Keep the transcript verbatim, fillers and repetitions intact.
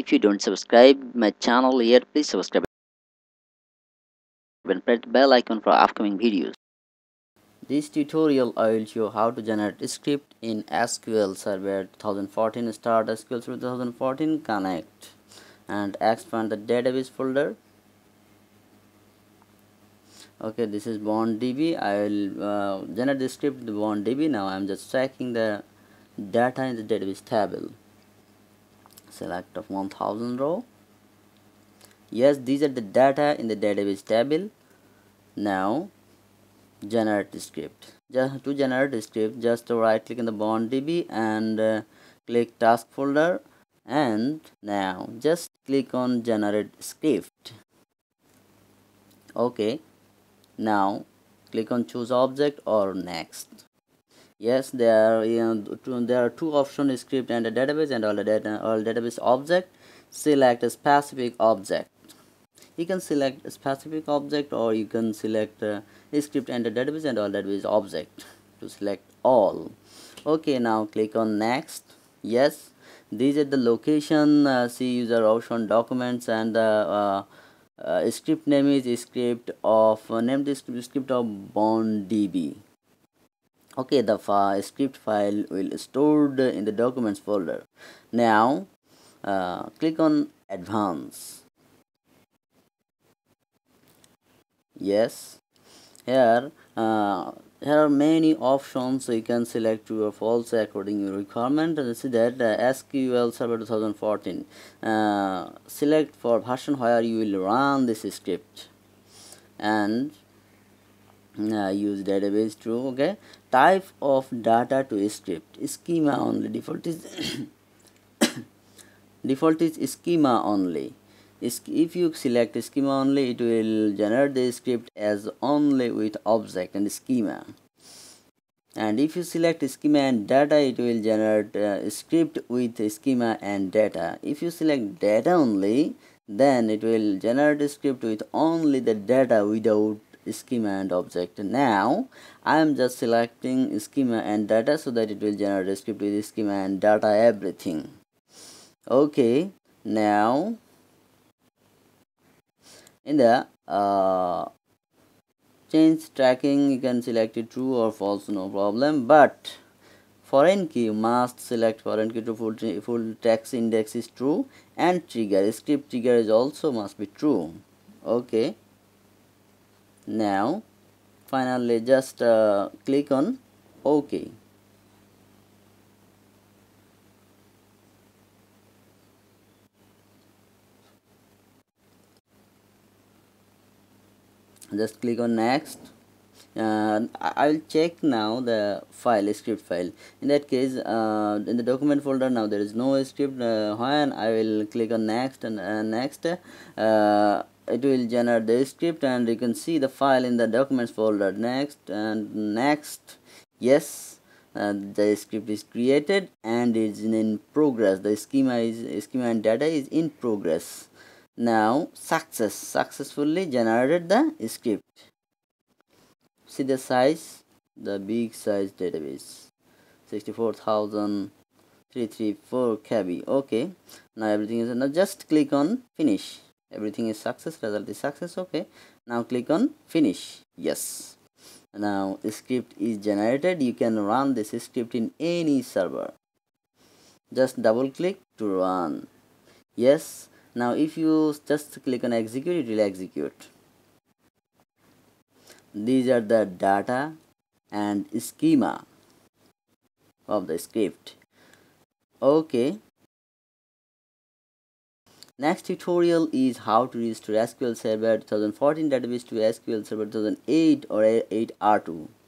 If you don't subscribe my channel yet, please subscribe and press the bell icon for upcoming videos. This tutorial I will show how to generate script in S Q L Server twenty fourteen. Start S Q L Server twenty fourteen, connect and expand the database folder. Okay, this is BondDB. I will uh, generate the script the BondDB. Now I am just checking the data in the database table. Select of one thousand row. Yes, these are the data in the database table. Now generate the script. Just to generate the script, just right click on the BondDB and uh, click task folder, and now just click on generate script. Okay, now click on choose object or next. Yes, there are, you know, two, there are two options, script and a database, and all the data, all database object. Select a specific object. You can select a specific object, or you can select uh, a script and a database and all database object to select all. Okay, now click on next. Yes, these are the location, uh, see user option documents, and the uh, uh, uh, script name is a script of uh, named script, script of BondDB. Okay, the file, script file will stored in the documents folder. Now uh, click on advance. Yes, here uh, there are many options, so you can select true or false according to your requirement. And see that uh, S Q L Server twenty fourteen, uh, select for version where you will run this script, and Uh, use database true. Okay, type of data to script, schema only, default is default is schema only. If you select schema only, it will generate the script as only with object and schema, and if you select schema and data, it will generate uh, script with schema and data. If you select data only, then it will generate a script with only the data without schema and object. Now I am just selecting schema and data so that it will generate a script with schema and data, everything. Okay, now in the uh, change tracking, you can select it true or false, no problem, but foreign key must select foreign key to full, full text index is true, and trigger script trigger is also must be true. Okay, now finally just uh, click on OK. Just click on next. uh, I'll check now the file, script file. In that case, uh, in the document folder now there is no script. Uh, when I will click on next and uh, next, uh, it will generate the script, and you can see the file in the documents folder. Next and next. Yes, uh, the script is created and is in progress. The schema is schema and data is in progress. Now success successfully generated the script. See the size, the big size database, sixty-four thousand three hundred thirty-four K B. Okay, now everything is, now just click on finish. Everything is success, result is success. Okay, now click on finish. Yes, now script is generated. You can run this script in any server. Just double click to run. Yes, now if you just click on execute, it will execute. These are the data and schema of the script. Okay, next tutorial is how to restore S Q L Server twenty fourteen database to S Q L Server two thousand eight or eight R two.